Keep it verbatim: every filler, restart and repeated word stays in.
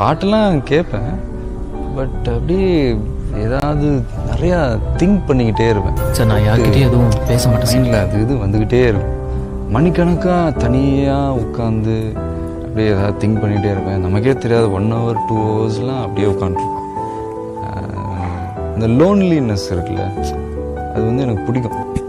பாட்டெல்லாம் கேட்பேன். பட் அப்படியே ஏதாவது நிறையா திங்க் பண்ணிக்கிட்டே இருப்பேன். சார் நான் யார்கிட்டேயும் எதுவும் பேச மாட்டேன். இல்லை, அது இது வந்துக்கிட்டே இருக்கும். மணிக்கணக்காக தனியாக உட்காந்து அப்படியே ஏதாவது திங்க் பண்ணிகிட்டே இருப்பேன். நமக்கே தெரியாது ஒன் ஹவர் டூ ஹவர்ஸ்லாம் அப்படியே உட்காந்துருப்பேன். இந்த லோன்லினஸ் இருக்குல்ல, அது வந்து எனக்கு பிடிக்கும்.